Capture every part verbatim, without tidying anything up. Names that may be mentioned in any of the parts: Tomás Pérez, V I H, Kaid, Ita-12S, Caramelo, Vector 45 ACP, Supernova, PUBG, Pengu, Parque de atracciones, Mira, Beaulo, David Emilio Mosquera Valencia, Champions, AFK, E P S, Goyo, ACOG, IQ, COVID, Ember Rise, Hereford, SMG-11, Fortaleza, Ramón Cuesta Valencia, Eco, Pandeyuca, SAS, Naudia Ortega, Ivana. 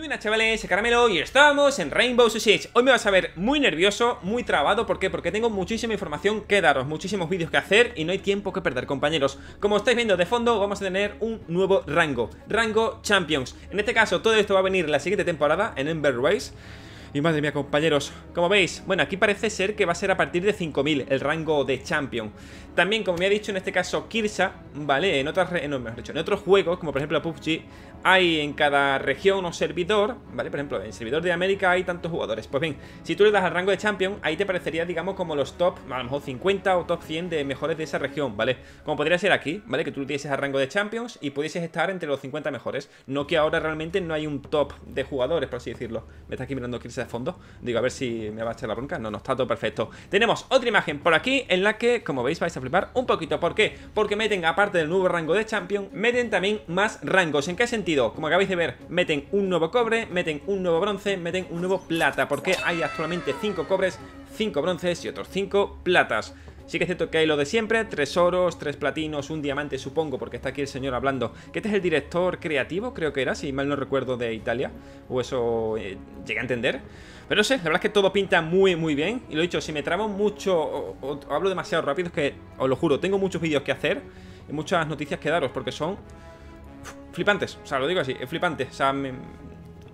Muy buenas chavales, Caramelo, y estamos en Rainbow Six Siege. Hoy me vas a ver muy nervioso, muy trabado. ¿Por qué? Porque tengo muchísima información que daros, muchísimos vídeos que hacer y no hay tiempo que perder, compañeros. Como estáis viendo de fondo, vamos a tener un nuevo rango, rango Champions. En este caso, todo esto va a venir la siguiente temporada en Ember Rise. Y madre mía, compañeros, como veis, bueno, aquí parece ser que va a ser a partir de cinco mil el rango de Champion. También, como me ha dicho en este caso Kirsa, vale, en otras, no, mejor dicho, en otros juegos, como por ejemplo P U B G, hay en cada región o servidor, vale, por ejemplo, en servidor de América hay tantos jugadores. Pues bien, si tú le das al rango de Champion, ahí te parecería, digamos, como los top, a lo mejor cincuenta o top cien de mejores de esa región, vale. Como podría ser aquí, vale, que tú tienes al rango de Champions y pudieses estar entre los cincuenta mejores. No que ahora realmente no hay un top de jugadores, por así decirlo. Me está aquí mirando Kirsa de fondo, digo, a ver si me va a echar la bronca. No, no, está todo perfecto. Tenemos otra imagen por aquí en la que, como veis, vais a flipar un poquito. ¿Por qué? Porque meten, aparte del nuevo rango de Champion, meten también más rangos. ¿En qué sentido? Como acabáis de ver, meten un nuevo cobre, meten un nuevo bronce, meten un nuevo plata, porque hay actualmente cinco cobres, cinco bronces y otros cinco platas. Sí que es cierto que hay lo de siempre, tres oros, tres platinos, un diamante, supongo, porque está aquí el señor hablando. Que este es el director creativo, creo que era, si mal no recuerdo, de Italia, o eso eh, llegué a entender. Pero no sé, la verdad es que todo pinta muy, muy bien. Y lo he dicho, si me trabo mucho o, o, o hablo demasiado rápido, es que, os lo juro, tengo muchos vídeos que hacer y muchas noticias que daros, porque son flipantes, o sea, lo digo así, es flipante, o sea, me,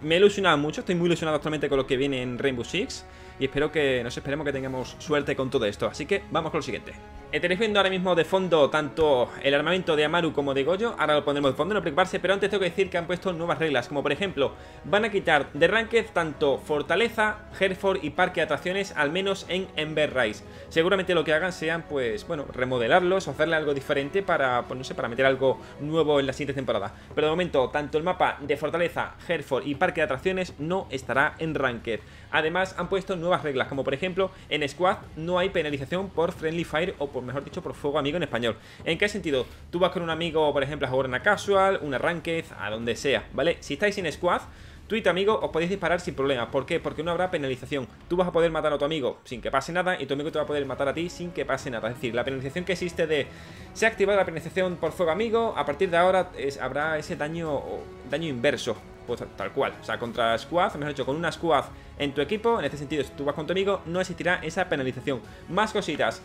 me he ilusionado mucho, estoy muy ilusionado actualmente con lo que viene en Rainbow Six. Y espero que, nos esperemos que tengamos suerte con todo esto. Así que vamos con lo siguiente. Estaréis viendo ahora mismo de fondo tanto el armamento de Amaru como de Goyo. Ahora lo pondremos de fondo, no preocuparse. Pero antes tengo que decir que han puesto nuevas reglas. Como por ejemplo, van a quitar de ranked tanto Fortaleza, Hereford y Parque de Atracciones, al menos en Ember Rise. Seguramente lo que hagan sean, pues, bueno, remodelarlos o hacerle algo diferente para, pues no sé, para meter algo nuevo en la siguiente temporada. Pero de momento, tanto el mapa de Fortaleza, Hereford y Parque de Atracciones no estará en ranked. Además, han puesto nuevas nuevas reglas, como por ejemplo en Squad no hay penalización por Friendly Fire o por mejor dicho por fuego amigo en español. ¿En qué sentido? Tú vas con un amigo, por ejemplo, a jugar una casual, una ranked, a donde sea, ¿vale? Si estáis en Squad, tú y tu amigo os podéis disparar sin problemas. ¿Por qué? Porque no habrá penalización. Tú vas a poder matar a tu amigo sin que pase nada y tu amigo te va a poder matar a ti sin que pase nada. Es decir, la penalización que existe de se ha activado la penalización por fuego amigo, a partir de ahora es, habrá ese daño, daño inverso. Pues tal cual, o sea, contra squad, mejor dicho, con una squad en tu equipo, en este sentido, si tú vas con tu amigo, no existirá esa penalización. Más cositas.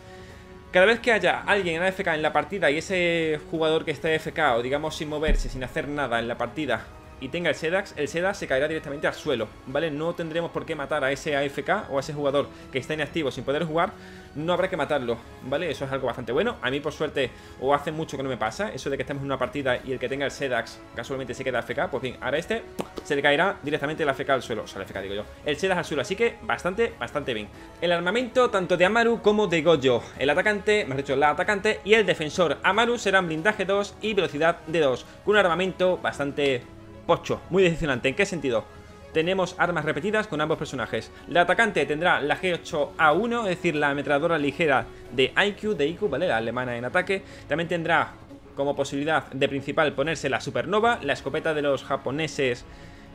Cada vez que haya alguien en A F K en la partida y ese jugador que está A F K o digamos sin moverse, sin hacer nada en la partida y tenga el SEDAX, el SEDAX se caerá directamente al suelo, ¿vale? No tendremos por qué matar a ese A F K o a ese jugador que está inactivo sin poder jugar, no habrá que matarlo, ¿vale? Eso es algo bastante bueno. A mí, por suerte, o hace mucho que no me pasa, eso de que estemos en una partida y el que tenga el SEDAX casualmente se queda A F K, pues bien, ahora este se le caerá directamente el A F K al suelo, o sea, el A F K digo yo, el SEDAX al suelo, así que bastante, bastante bien. El armamento tanto de Amaru como de Goyo, el atacante, mejor dicho, la atacante y el defensor. Amaru serán blindaje dos y velocidad de dos, con un armamento bastante pocho, muy decepcionante. ¿En qué sentido? Tenemos armas repetidas con ambos personajes. La atacante tendrá la G ocho A uno, es decir, la ametralladora ligera de I Q, de I Q, ¿vale? La alemana en ataque. También tendrá como posibilidad de principal ponerse la Supernova, la escopeta de los japoneses,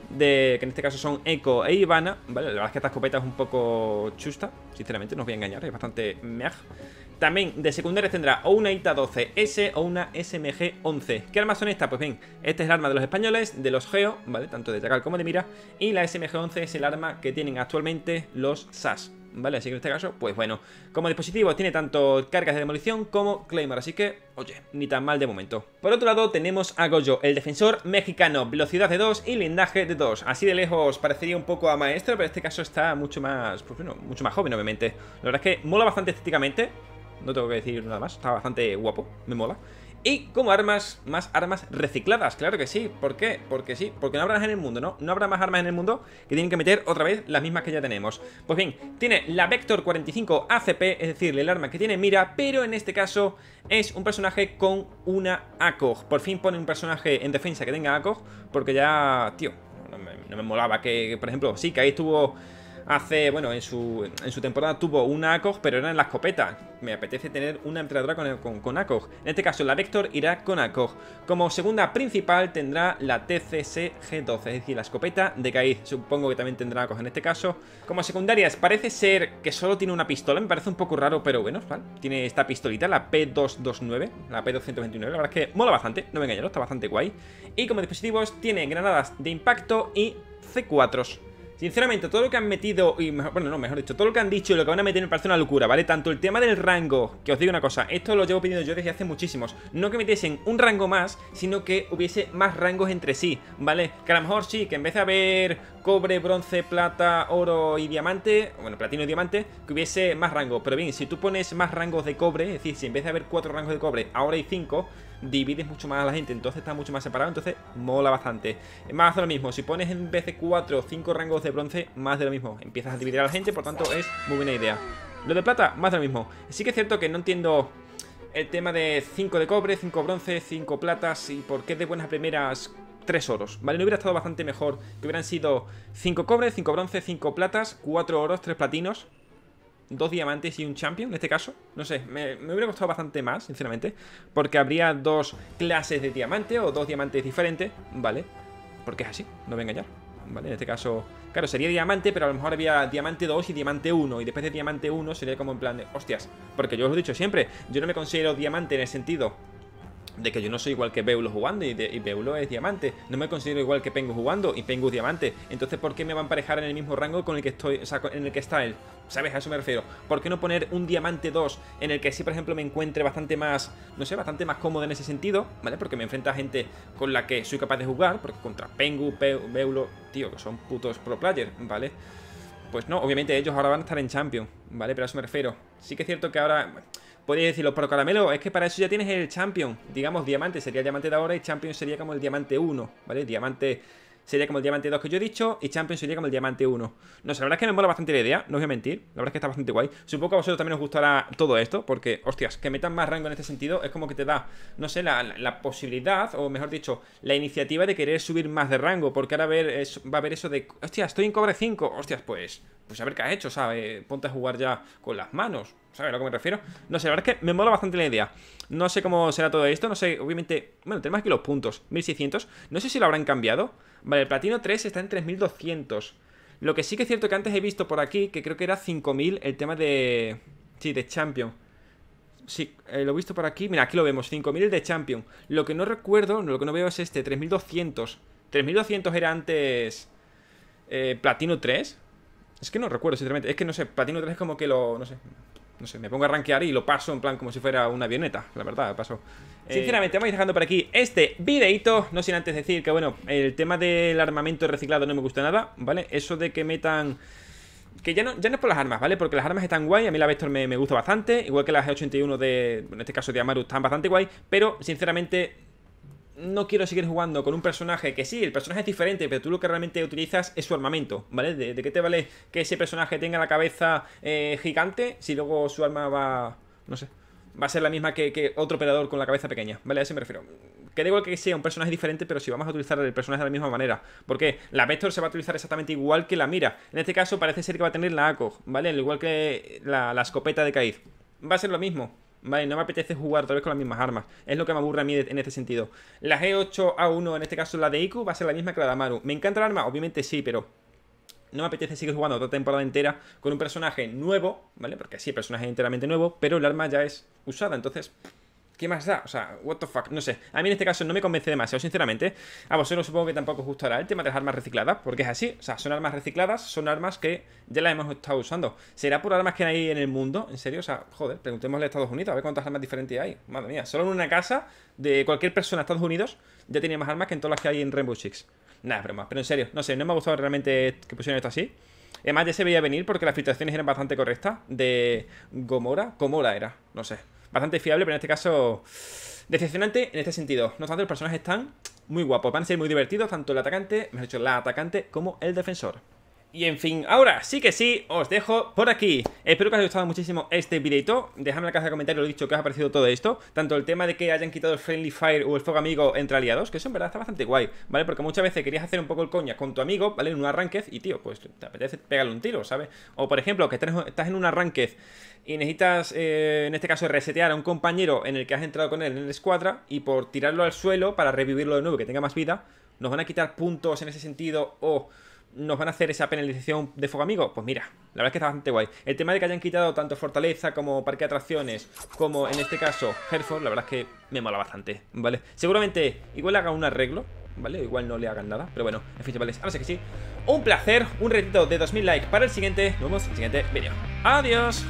de que en este caso son Eco e Ivana, ¿vale? La verdad es que esta escopeta es un poco chusta, sinceramente, no os voy a engañar, es bastante meh. También de secundarias tendrá o una Ita doce S o una S M G once. ¿Qué armas son estas? Pues bien, esta es el arma de los españoles, de los Geo, ¿vale? Tanto de Chacal como de Mira. Y la S M G once es el arma que tienen actualmente los S A S, ¿vale? Así que en este caso, pues bueno, como dispositivo tiene tanto cargas de demolición como Claymore, así que, oye, ni tan mal de momento. Por otro lado tenemos a Goyo, el defensor mexicano, velocidad de dos y blindaje de dos. Así de lejos parecería un poco a maestro, pero en este caso está mucho más, pues bueno, mucho más joven obviamente. La verdad es que mola bastante estéticamente, no tengo que decir nada más, está bastante guapo, me mola. Y como armas, más armas recicladas, claro que sí. ¿Por qué? Porque sí, porque no habrá en el mundo, ¿no? No habrá más armas en el mundo que tienen que meter otra vez las mismas que ya tenemos. Pues bien, tiene la Vector cuarenta y cinco A C P, es decir, el arma que tiene Mira, pero en este caso es un personaje con una A C O G. Por fin pone un personaje en defensa que tenga A C O G, porque ya, tío, no me, no me molaba que, que, por ejemplo, sí, que ahí estuvo hace, bueno, en su, en su temporada tuvo una A C O G, pero era en la escopeta. Me apetece tener una ametralladora con, con, con A C O G. En este caso, la Vector irá con A C O G. Como segunda principal tendrá la T C S G doce, es decir, la escopeta de Kaid. Supongo que también tendrá A C O G en este caso. Como secundarias, parece ser que solo tiene una pistola. Me parece un poco raro, pero bueno, ¿vale? Tiene esta pistolita, la P doscientos veintinueve, la P doscientos veintinuve. La verdad es que mola bastante, no me engañaros, está bastante guay. Y como dispositivos, tiene granadas de impacto y C cuatros. Sinceramente, todo lo que han metido, y mejor, bueno, no, mejor dicho, todo lo que han dicho y lo que van a meter me parece una locura, ¿vale? Tanto el tema del rango, que os digo una cosa, esto lo llevo pidiendo yo desde hace muchísimos, no que metiesen un rango más, sino que hubiese más rangos entre sí, ¿vale? Que a lo mejor sí, que en vez de haber cobre, bronce, plata, oro y diamante, bueno, platino y diamante, que hubiese más rangos, pero bien, si tú pones más rangos de cobre, es decir, si en vez de haber cuatro rangos de cobre, ahora hay cinco, divides mucho más a la gente, entonces está mucho más separado, entonces mola bastante. Más de lo mismo, si pones en vez de cuatro o cinco rangos de bronce, más de lo mismo, empiezas a dividir a la gente, por tanto es muy buena idea. Lo de plata, más de lo mismo. Sí que es cierto que no entiendo el tema de cinco de cobre, cinco bronce, cinco platas y por qué de buenas primeras tres oros, ¿vale? No hubiera estado bastante mejor que hubieran sido cinco cobre, cinco bronce, cinco platas, cuatro oros, tres platinos, dos diamantes y un champion, en este caso. No sé, me, me hubiera costado bastante más, sinceramente, porque habría dos clases de diamante o dos diamantes diferentes, ¿vale? Porque es así, no voy a engañar, ¿vale? En este caso, claro, sería diamante, pero a lo mejor había diamante dos y diamante uno, y después de diamante uno sería como en plan de, hostias, porque yo os lo he dicho siempre, yo no me considero diamante en el sentido de que yo no soy igual que Beaulo jugando y, de, y Beaulo es diamante, no me considero igual que Pengu jugando y Pengu es diamante, entonces ¿por qué me va a emparejar en el mismo rango con el que estoy, o sea, en el que está él? ¿Sabes? A eso me refiero. ¿Por qué no poner un diamante dos en el que sí, por ejemplo, me encuentre bastante más, no sé, bastante más cómodo en ese sentido, ¿vale? Porque me enfrenta a gente con la que soy capaz de jugar, porque contra Pengu, Beaulo, tío, que son putos pro players, ¿vale? Pues no, obviamente ellos ahora van a estar en Champions, ¿vale? Pero a eso me refiero. Sí que es cierto que ahora podéis decirlo, pero Caramelo, es que para eso ya tienes el Champion. Digamos, diamante sería el diamante de ahora y Champion sería como el diamante uno, ¿vale? Diamante sería como el diamante dos que yo he dicho y Champion sería como el diamante uno. No sé, la verdad es que me mola bastante la idea, no os voy a mentir. La verdad es que está bastante guay. Supongo que a vosotros también os gustará todo esto porque, hostias, que metan más rango en este sentido es como que te da, no sé, la, la, la posibilidad o mejor dicho, la iniciativa de querer subir más de rango porque ahora ver, es, va a haber eso de, hostias, estoy en cobre cinco, hostias, pues... Pues a ver qué has hecho, ¿sabes? Ponte a jugar ya con las manos, ¿sabes a lo que me refiero? No sé, la verdad es que me mola bastante la idea. No sé cómo será todo esto, no sé, obviamente. Bueno, tenemos aquí los puntos, mil seiscientos. No sé si lo habrán cambiado. Vale, el platino tres está en tres mil doscientos. Lo que sí que es cierto que antes he visto por aquí, que creo que era cinco mil el tema de... Sí, de Champion. Sí, eh, lo he visto por aquí, mira, aquí lo vemos, cinco mil el de Champion. Lo que no recuerdo, lo que no veo es este, tres mil doscientos. tres mil doscientos era antes eh, platino tres. Es que no recuerdo, sinceramente. Es que no sé, platino tres es como que lo... No sé, no sé, me pongo a rankear y lo paso en plan como si fuera una avioneta. La verdad, paso. Eh... Sinceramente, vamos dejando por aquí este videito. No sin antes decir que, bueno, el tema del armamento reciclado no me gusta nada, ¿vale? Eso de que metan... Que ya no, ya no es por las armas, ¿vale? Porque las armas están guay. A mí la Vector me, me gusta bastante. Igual que las G ochenta y uno de... En este caso de Amaru están bastante guay. Pero, sinceramente... No quiero seguir jugando con un personaje que sí, el personaje es diferente, pero tú lo que realmente utilizas es su armamento, ¿vale? ¿De, de qué te vale que ese personaje tenga la cabeza eh, gigante si luego su arma va, no sé, va a ser la misma que, que otro operador con la cabeza pequeña, ¿vale? A eso me refiero. Que da igual que sea un personaje diferente, pero si vamos a utilizar el personaje de la misma manera. Porque la Vector se va a utilizar exactamente igual que la Mira. En este caso parece ser que va a tener la A C O G, ¿vale? Igual que la, la escopeta de Kaid. Va a ser lo mismo. Vale, no me apetece jugar otra vez con las mismas armas. Es lo que me aburre a mí en este sentido. La G ocho A uno, en este caso la de I Q, va a ser la misma que la de Amaru. ¿Me encanta el arma? Obviamente sí, pero no me apetece seguir jugando otra temporada entera con un personaje nuevo, ¿vale? Porque sí, el personaje es enteramente nuevo, pero el arma ya es usada, entonces... ¿Qué más da? O sea, what the fuck, no sé. A mí en este caso no me convence demasiado, sinceramente. A vosotros supongo que tampoco os gustará el tema de las armas recicladas, porque es así, o sea, son armas recicladas, son armas que ya las hemos estado usando. ¿Será por armas que hay en el mundo? ¿En serio? O sea, joder, preguntémosle a Estados Unidos a ver cuántas armas diferentes hay. Madre mía, solo en una casa de cualquier persona de Estados Unidos ya tiene más armas que en todas las que hay en Rainbow Six. Nada, es broma, pero en serio, no sé, no me ha gustado realmente que pusieran esto así. Además ya se veía venir porque las filtraciones eran bastante correctas de Gomora, Gomora era, no sé. Bastante fiable, pero en este caso decepcionante en este sentido. No obstante, los personajes están muy guapos, van a ser muy divertidos, tanto el atacante, mejor dicho, la atacante como el defensor. Y en fin, ahora sí que sí, os dejo por aquí. Espero que os haya gustado muchísimo este videito. Dejadme en la caja de comentarios lo dicho que os ha parecido todo esto. Tanto el tema de que hayan quitado el Friendly Fire o el fuego amigo entre aliados, que eso en verdad está bastante guay, ¿vale? Porque muchas veces querías hacer un poco el coña con tu amigo, ¿vale? En un arranque y, tío, pues te apetece pegarle un tiro, ¿sabes? O, por ejemplo, que estás en un arranque y necesitas, eh, en este caso, resetear a un compañero en el que has entrado con él en el escuadra y por tirarlo al suelo para revivirlo de nuevo, que tenga más vida, nos van a quitar puntos en ese sentido o... ¿Nos van a hacer esa penalización de fuego amigo? Pues mira, la verdad es que está bastante guay. El tema de que hayan quitado tanto Fortaleza como Parque de Atracciones, como en este caso Hereford, la verdad es que me mola bastante, ¿vale? Seguramente igual haga un arreglo, ¿vale? Igual no le hagan nada, pero bueno, en fin, chavales, ahora sí que sí. Un placer, un retito de dos mil likes para el siguiente. Nos vemos en el siguiente vídeo. Adiós.